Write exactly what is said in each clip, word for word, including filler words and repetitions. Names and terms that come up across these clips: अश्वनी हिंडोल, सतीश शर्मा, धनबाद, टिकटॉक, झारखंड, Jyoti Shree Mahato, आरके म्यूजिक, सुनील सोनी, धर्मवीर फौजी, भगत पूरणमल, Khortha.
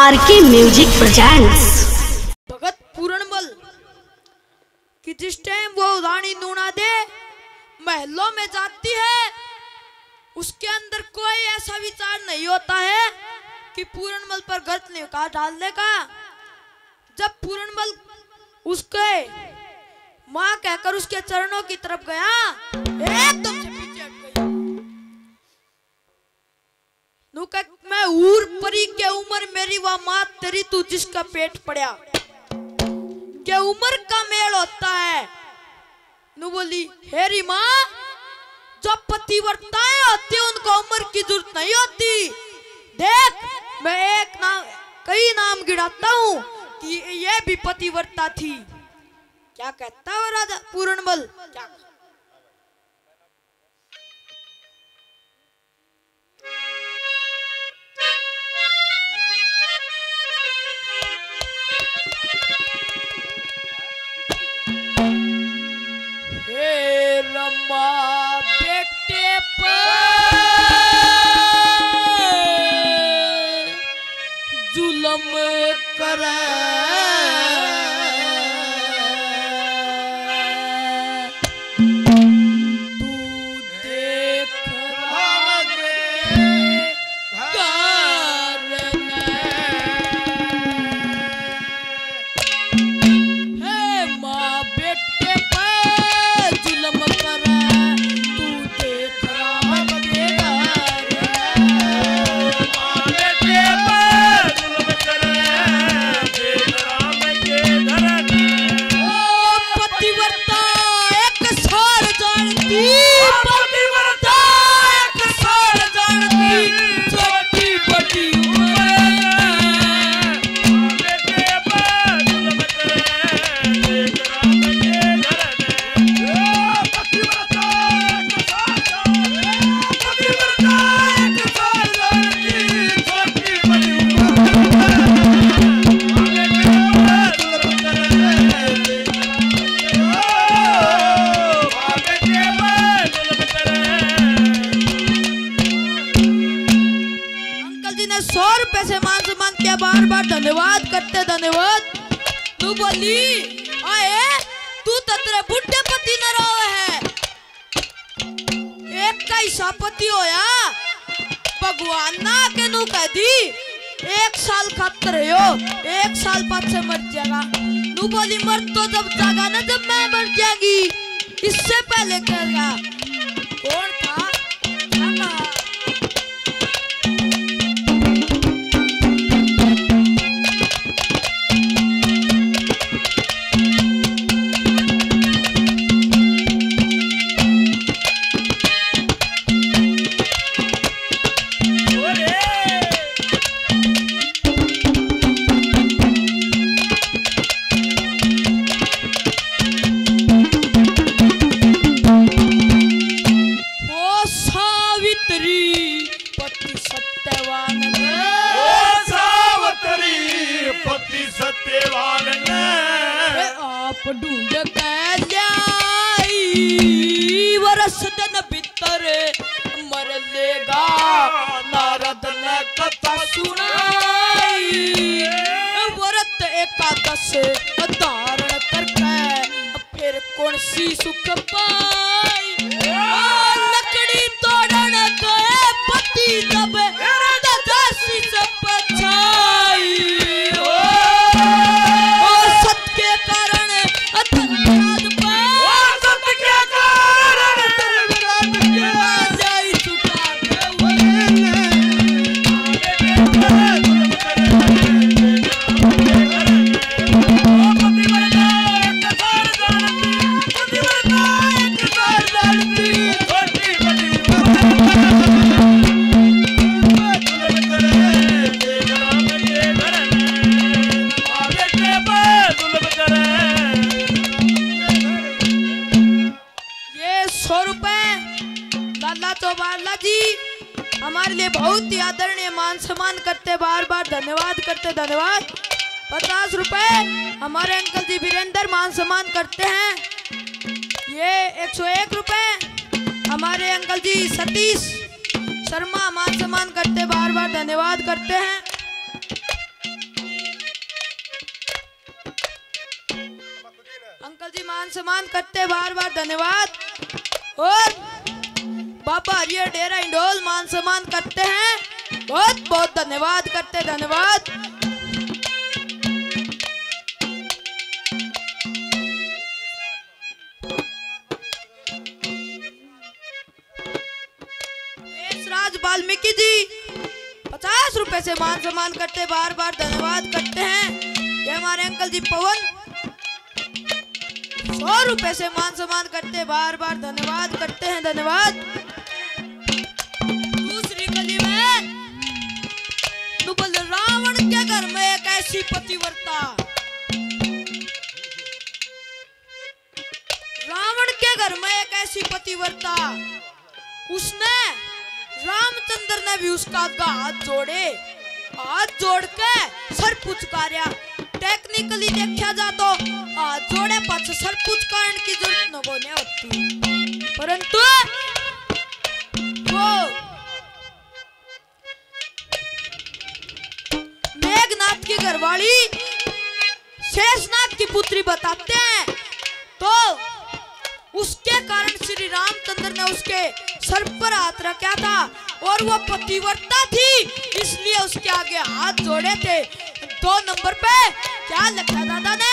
आरके म्यूजिक presents भगत पूरणमल कि जिस time वो रानी नूनादे महलों में जाती है उसके अंदर कोई ऐसा विचार नहीं होता है कि पूरणमल पर गर्त निकाल डालने का। जब पूरणमल उसके माँ कहकर उसके चरणों की तरफ गया एकदम से पीछे हट गई। नुका मैं ऊर परी के उम्र मेरी वा माँ तेरी तू जिसका पेट पड़ा के उम्र का मेल होता है। नु बोली हेरी माँ जो पतिवर्ताएं होती उनको उम्र की जरूरत नहीं होती। देख मैं एक नाम कई नाम गिनाता हूँ कि ये भी पतिवर्ता थी। क्या कहता है राजा पूरणमल? क्या सतीश शर्मा मान सम्मान करते बार बार धन्यवाद करते हैं। मान सम्मान करते, बार बार धन्यवाद। और बाबा हरियर डेरा हिंडोल मान सम्मान करते हैं, बहुत बहुत धन्यवाद करते, धन्यवाद। वाल्मीकि जी पचास रुपए से मान सम्मान करते, बार बार धन्यवाद करते हैं। ये हमारे अंकल जी पवन सौ रुपए से मान सम्मान करते, बार बार धन्यवाद करते हैं, धन्यवाद। दूसरी गली में नुबल रावण के घर में एक ऐसी पतिव्रता, रावण के घर में एक ऐसी पतिव्रता, उसने रामचंद्र ने भी उसका हाथ जोड़े, हाथ जोड़ के सर पुचकारिया। टेक्निकली देखा जा तो हाथ जोड़े पास सर पुचकारने की जरूरत न होने होती, परंतु वो मेघनाथ की घरवाली शेषनाथ की पुत्री बताते हैं, तो उसके कारण श्री रामचंद्र ने उसके सर पर हाथ रखा था और वो पतिव्रता थी, इसलिए उसके आगे हाथ जोड़े थे। दो नंबर पे क्या लगा दादा ने,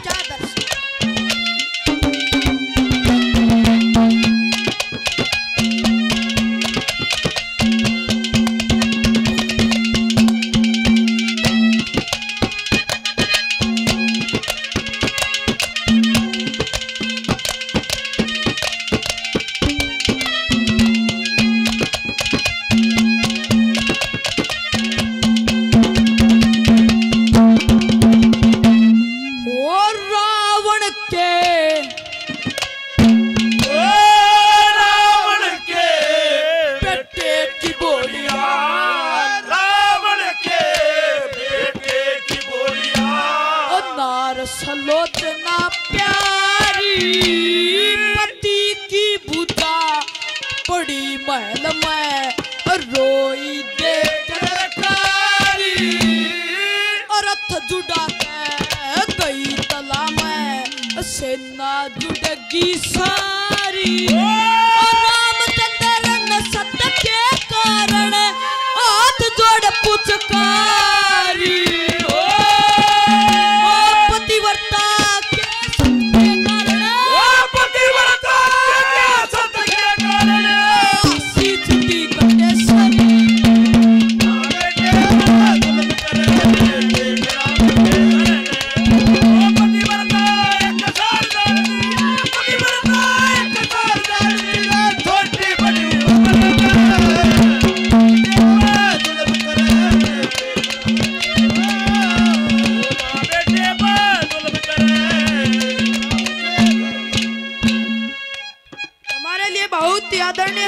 क्या दर्शन। सलोचना प्यारी पति की भुजा बड़ी महल में रोई देख रही, रथ जुड़ा गई तला में सेना जुड़गी सारी। रामचंद्र ने सत्य के कारण हाथ जोड़ पुचकारी,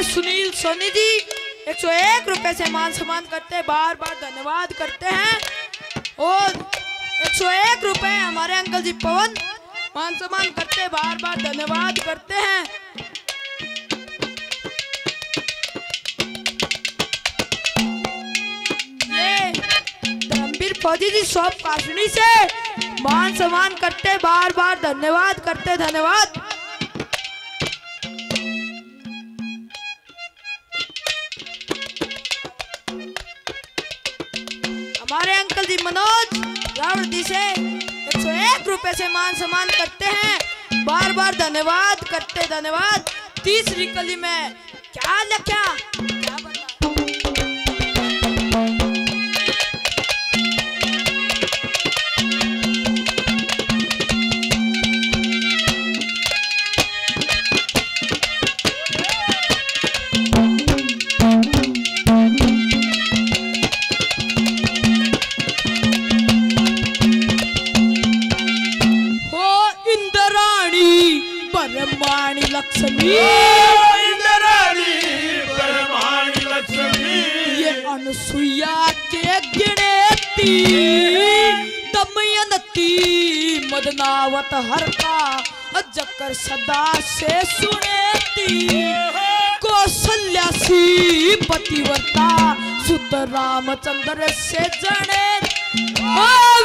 सुनील सोनी जी एक सौ एक रुपए से मान सम्मान करते, बार बार धन्यवाद करते हैं। और एक सौ एक रुपए हमारे अंकल जी पवन मान सम्मान करते, बार बार धन्यवाद करते हैं। ये धर्मवीर फौजी जी शॉप काशनी से मान सम्मान करते, बार बार धन्यवाद करते, धन्यवाद। हमारे अंकल जी मनोज रावलदी से एक सौ एक रुपए से मान सम्मान करते हैं, बार बार धन्यवाद करते, धन्यवाद। तीसरी कली में क्या लिखा, क्या बता। लक्ष्मी इंद्राणी परमाणी लक्ष्मी, ये अनुसुईया के गिणेती दमयंती मदनावत हर का जकर सदा से सुनेती। कौशल्यासी पतिव्रता सुत रामचंद्र से जने,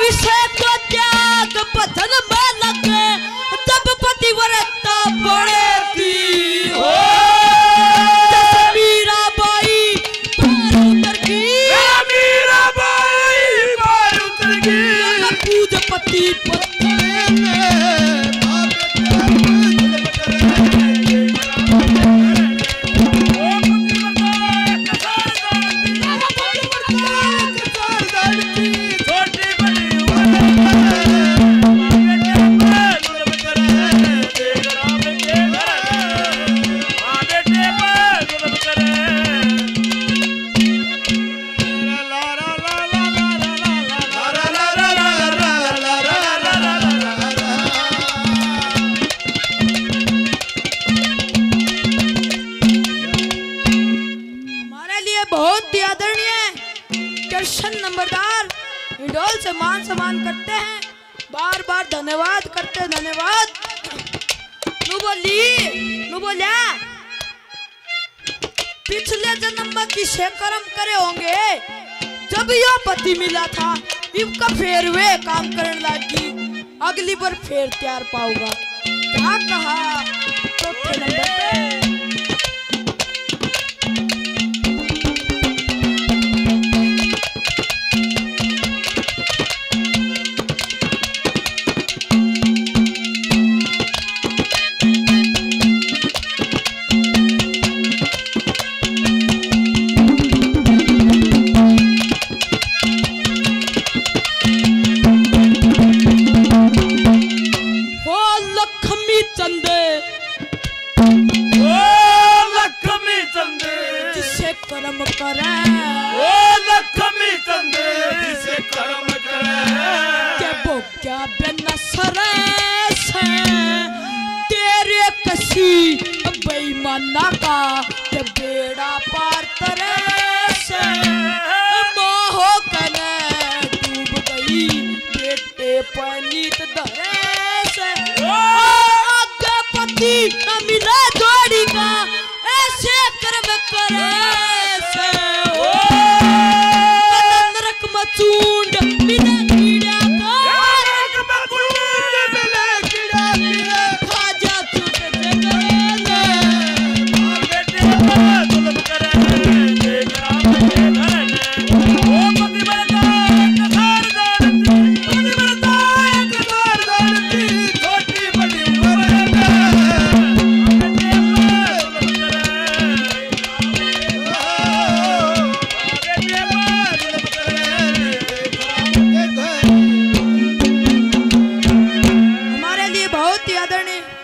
विषय को त्याग पथन में लगे तब पतिव्रता हिंडोल से मान सम्मान करते हैं, बार बार धन्यवाद करते धन्यवाद। नु बोली नु बोलिया पिछले जन्म में किसे कर्म करे होंगे, जब यो पति मिला था इनका फेर वे काम करने लगी, अगली बार फेर त्यार पाऊंगा। क्या कहा चौथे नंबर पे बेईमाना का बेड़ा पार करे से मोह करे, डूब गई बेटे पनीत धरे से। आगे पति न मिला जोड़ी का, ऐसे कर्म करे से नरक में चूंड मिला कीड़ा का। आदरणीय